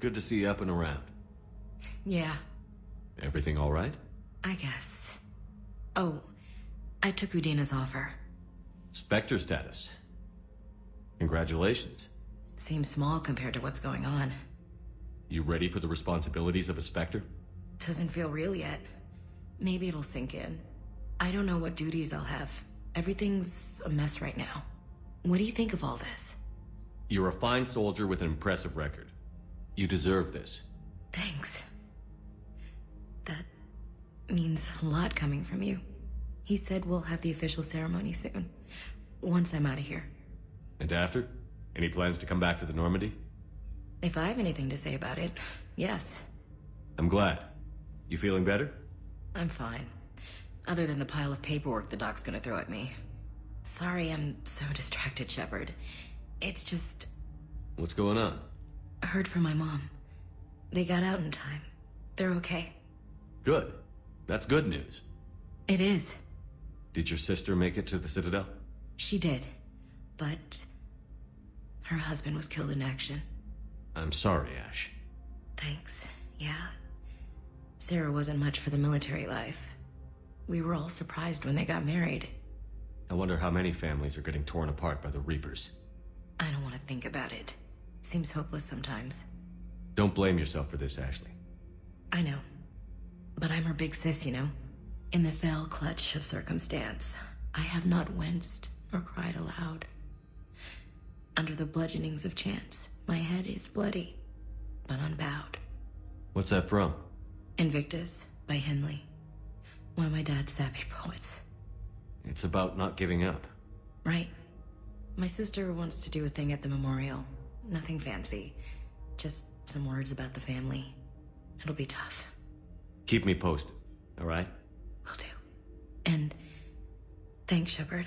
Good to see you up and around. Yeah. Everything all right? I guess. Oh, I took Udina's offer. Spectre status. Congratulations. Seems small compared to what's going on. You ready for the responsibilities of a Spectre? Doesn't feel real yet. Maybe it'll sink in. I don't know what duties I'll have. Everything's a mess right now. What do you think of all this? You're a fine soldier with an impressive record. You deserve this. Thanks. That means a lot coming from you. He said we'll have the official ceremony soon, once I'm out of here. And after? Any plans to come back to the Normandy? If I have anything to say about it, yes. I'm glad. You feeling better? I'm fine. Other than the pile of paperwork the doc's gonna throw at me. Sorry I'm so distracted, Shepard. It's just... What's going on? I heard from my mom. They got out in time. They're okay. Good. That's good news. It is. Did your sister make it to the Citadel? She did. But... her husband was killed in action. I'm sorry, Ash. Thanks. Yeah. Sarah wasn't much for the military life. We were all surprised when they got married. I wonder how many families are getting torn apart by the Reapers. I don't want to think about it. Seems hopeless sometimes. Don't blame yourself for this, Ashley. I know. But I'm her big sis, you know? In the fell clutch of circumstance, I have not winced or cried aloud. Under the bludgeonings of chance, my head is bloody, but unbowed. What's that from? Invictus by Henley. One of my dad's sappy poets. It's about not giving up. Right. My sister wants to do a thing at the memorial. Nothing fancy. Just some words about the family. It'll be tough. Keep me posted, all right? Will do. And thanks, Shepard.